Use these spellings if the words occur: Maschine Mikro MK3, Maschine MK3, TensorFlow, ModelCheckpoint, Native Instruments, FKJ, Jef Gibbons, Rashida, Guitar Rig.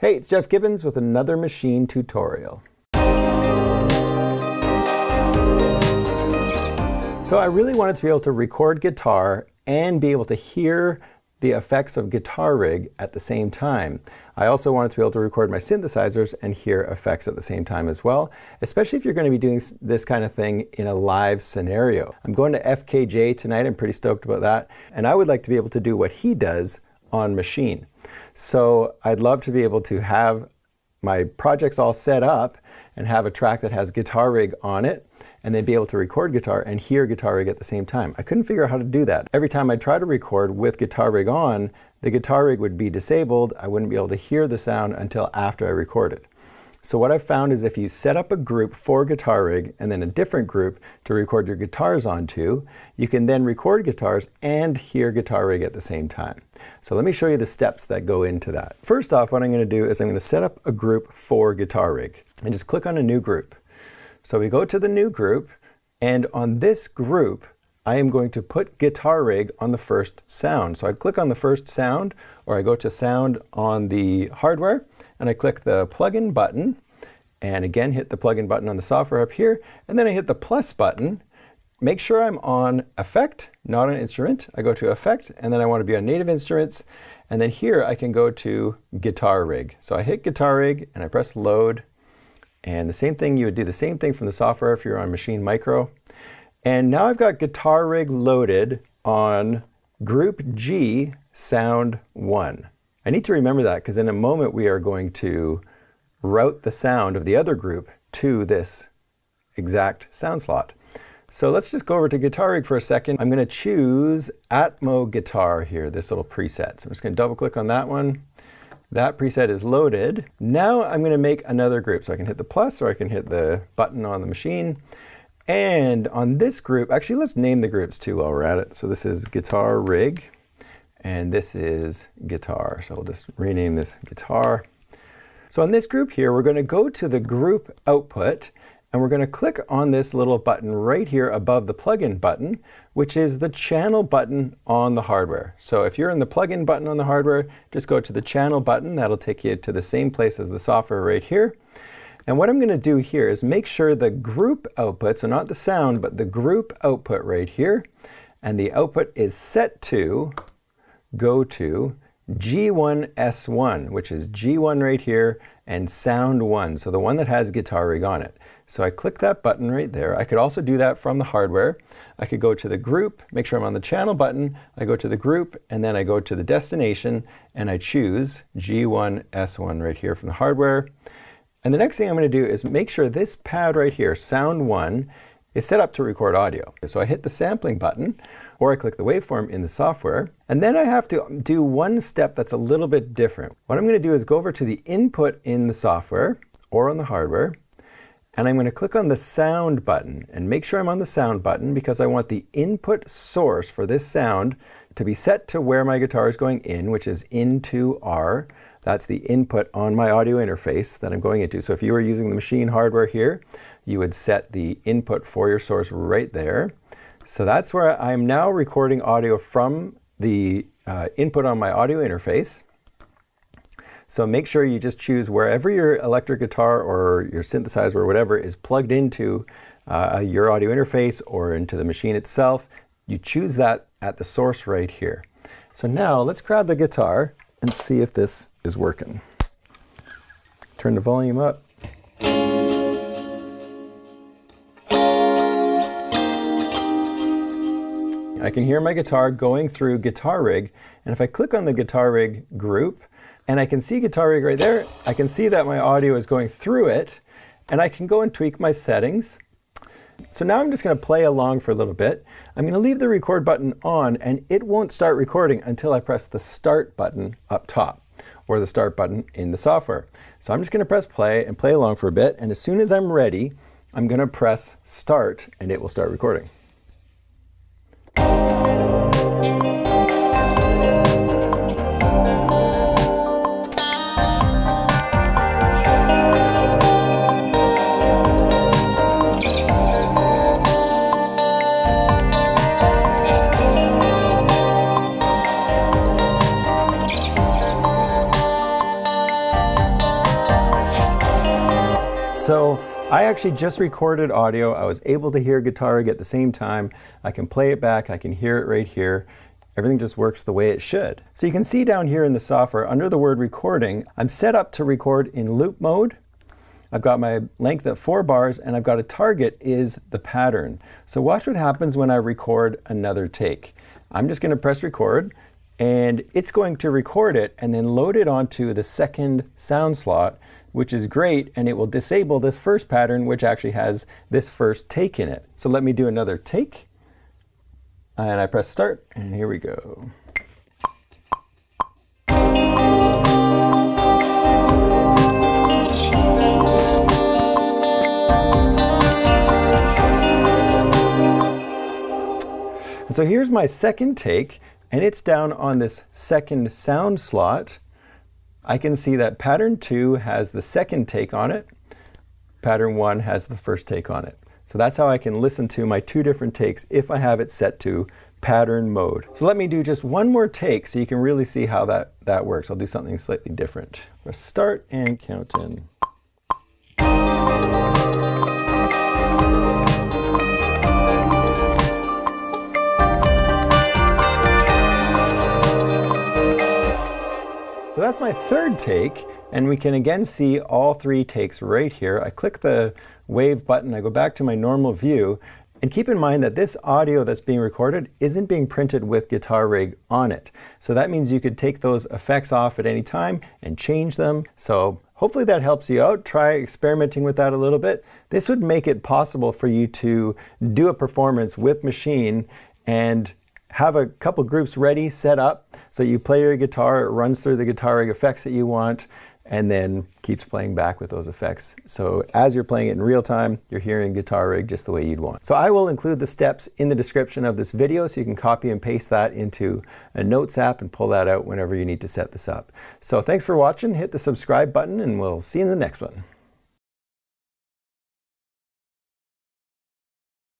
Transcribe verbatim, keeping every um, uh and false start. Hey, it's Jef Gibbons with another machine tutorial. So I really wanted to be able to record guitar and be able to hear the effects of Guitar Rig at the same time. I also wanted to be able to record my synthesizers and hear effects at the same time as well, especially if you're going to be doing this kind of thing in a live scenario. I'm going to F K J tonight, I'm pretty stoked about that, and I would like to be able to do what he does on machine. So I'd love to be able to have my projects all set up and have a track that has Guitar Rig on it and then be able to record guitar and hear Guitar Rig at the same time. I couldn't figure out how to do that. Every time I try to record with Guitar Rig on, the Guitar Rig would be disabled. I wouldn't be able to hear the sound until after I recorded. So what I've found is if you set up a group for Guitar Rig and then a different group to record your guitars onto, you can then record guitars and hear Guitar Rig at the same time. So let me show you the steps that go into that. First off, what I'm going to do is I'm going to set up a group for Guitar Rig and just click on a new group. So we go to the new group, and on this group I am going to put Guitar Rig on the first sound. So I click on the first sound, or I go to sound on the hardware, and I click the plugin button, and again hit the plugin button on the software up here, and then I hit the plus button. Make sure I'm on effect, not on instrument. I go to effect, and then I want to be on native instruments, and then here I can go to Guitar Rig. So I hit Guitar Rig and I press load, and the same thing, you would do the same thing from the software if you're on Maschine Mikro. And now I've got Guitar Rig loaded on group G sound one. I need to remember that, because in a moment we are going to route the sound of the other group to this exact sound slot. So let's just go over to Guitar Rig for a second. I'm going to choose Atmo Guitar here, this little preset. So I'm just going to double click on that one. That preset is loaded. Now I'm going to make another group. So I can hit the plus, or I can hit the button on the machine. And on this group, actually let's name the groups too while we're at it. So this is Guitar Rig, and this is guitar. So we'll just rename this guitar. So on this group here, we're going to go to the group output, and we're going to click on this little button right here above the plugin button, which is the channel button on the hardware. So if you're in the plugin button on the hardware, just go to the channel button. That'll take you to the same place as the software right here. And what I'm going to do here is make sure the group output, so not the sound, but the group output right here, and the output is set to go to G one S one, which is G one right here, and sound one, so the one that has Guitar Rig on it. So I click that button right there. I could also do that from the hardware. I could go to the group, make sure I'm on the channel button, I go to the group, and then I go to the destination, and I choose G one S one right here from the hardware. And the next thing I'm going to do is make sure this pad right here, sound one, is set up to record audio. So I hit the sampling button, or I click the waveform in the software, and then I have to do one step that's a little bit different. What I'm going to do is go over to the input in the software, or on the hardware, and I'm going to click on the sound button, and make sure I'm on the sound button, because I want the input source for this sound to be set to where my guitar is going in, which is into R. That's the input on my audio interface that I'm going into. So if you were using the machine hardware here, you would set the input for your source right there. So that's where I'm now recording audio from the uh, input on my audio interface. So make sure you just choose wherever your electric guitar or your synthesizer or whatever is plugged into uh, your audio interface or into the machine itself. You choose that at the source right here. So now let's grab the guitar and see if this is working. Turn the volume up. I can hear my guitar going through Guitar Rig, and if I click on the Guitar Rig group, and I can see Guitar Rig right there, I can see that my audio is going through it, and I can go and tweak my settings. So now I'm just going to play along for a little bit. I'm going to leave the record button on, and it won't start recording until I press the start button up top, or the start button in the software. So I'm just going to press play and play along for a bit, and as soon as I'm ready, I'm going to press start, and it will start recording. So I actually just recorded audio. I was able to hear Guitar Rig at the same time. I can play it back. I can hear it right here. Everything just works the way it should. So you can see down here in the software under the word recording, I'm set up to record in loop mode. I've got my length at four bars and I've got a target is the pattern. So watch what happens when I record another take. I'm just going to press record and it's going to record it and then load it onto the second sound slot, which is great, and it will disable this first pattern, which actually has this first take in it. So let me do another take. And I press start, and here we go. And so here's my second take, and it's down on this second sound slot. I can see that pattern two has the second take on it. Pattern one has the first take on it. So that's how I can listen to my two different takes if I have it set to pattern mode. So let me do just one more take so you can really see how that, that works. I'll do something slightly different. Press start and count in. So that's my third take, and we can again see all three takes right here. I click the wave button, I go back to my normal view, and keep in mind that this audio that's being recorded isn't being printed with Guitar Rig on it. So that means you could take those effects off at any time and change them. So hopefully that helps you out. Try experimenting with that a little bit. This would make it possible for you to do a performance with Maschine and have a couple groups ready, set up, so you play your guitar, it runs through the Guitar Rig effects that you want, and then keeps playing back with those effects. So as you're playing it in real time, you're hearing Guitar Rig just the way you'd want. So I will include the steps in the description of this video so you can copy and paste that into a Notes app and pull that out whenever you need to set this up. So thanks for watching, hit the subscribe button, and we'll see you in the next one.